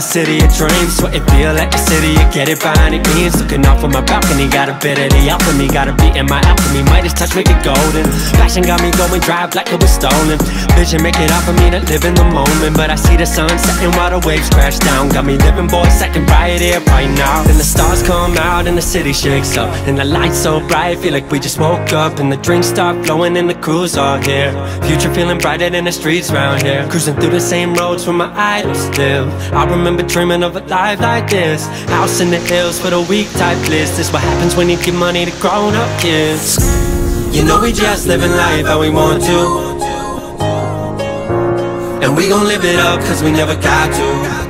the city of dreams, what it feel like the city of get it by any means. Looking off of my balcony, got a bit of the alchemy, got a beat in my alchemy, might as touch make it golden. Passion got me going drive like it was stolen. Vision make it hard for me to live in the moment, but I see the sun setting while the waves crash down. Got me living, boy, second right here, right now. Then the stars come out and the city shakes up, and the lights so bright, feel like we just woke up. And the drinks start flowing and the crew's all here. Future feeling brighter than the streets round here. Cruising through the same roads where my idols live. I remember dreaming of a life like this. House in the hills for the weak type list. This what happens when you give money to grown up kids. You know we just living life how we want to, and we gon' live it up cause we never got to.